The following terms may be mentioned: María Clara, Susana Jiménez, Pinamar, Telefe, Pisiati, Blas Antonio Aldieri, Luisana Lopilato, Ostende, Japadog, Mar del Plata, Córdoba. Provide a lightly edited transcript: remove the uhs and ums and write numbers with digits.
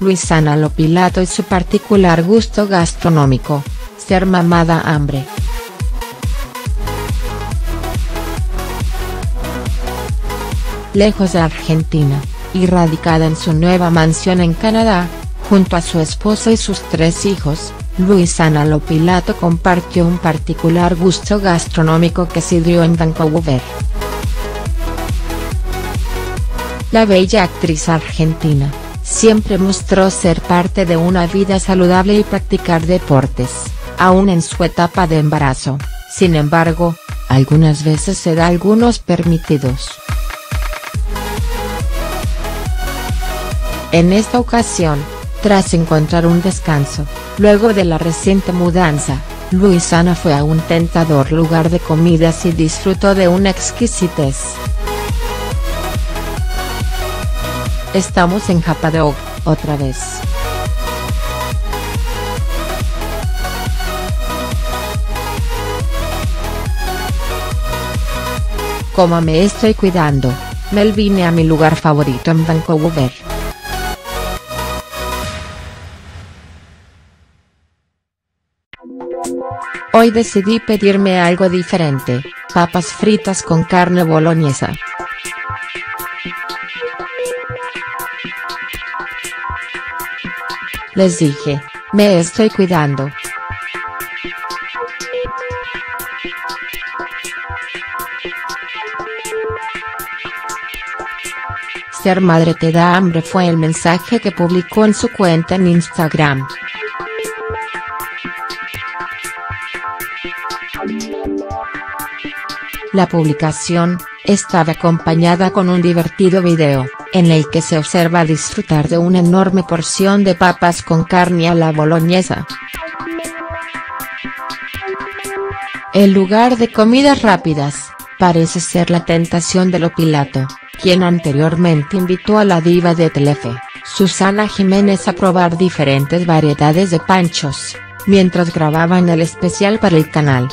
Luisana Lopilato y su particular gusto gastronómico, ser mamada hambre. Lejos de Argentina, y radicada en su nueva mansión en Canadá, junto a su esposa y sus 3 hijos, Luisana Lopilato compartió un particular gusto gastronómico que se dio en Vancouver. La bella actriz argentina, siempre mostró ser parte de una vida saludable y practicar deportes, aún en su etapa de embarazo. Sin embargo, algunas veces se da algunos permitidos. En esta ocasión, tras encontrar un descanso, luego de la reciente mudanza, Luisana fue a un tentador lugar de comidas y disfrutó de una exquisitez. Estamos en Japadog, otra vez. Como me estoy cuidando, me vine a mi lugar favorito en Vancouver. Hoy decidí pedirme algo diferente, papas fritas con carne boloñesa. Les dije, me estoy cuidando. Ser madre te da hambre fue el mensaje que publicó en su cuenta en Instagram. La publicación, estaba acompañada con un divertido video, en el que se observa disfrutar de una enorme porción de papas con carne a la boloñesa. El lugar de comidas rápidas, parece ser la tentación de Lopilato, quien anteriormente invitó a la diva de Telefe, Susana Jiménez a probar diferentes variedades de panchos, mientras grababan el especial para el canal.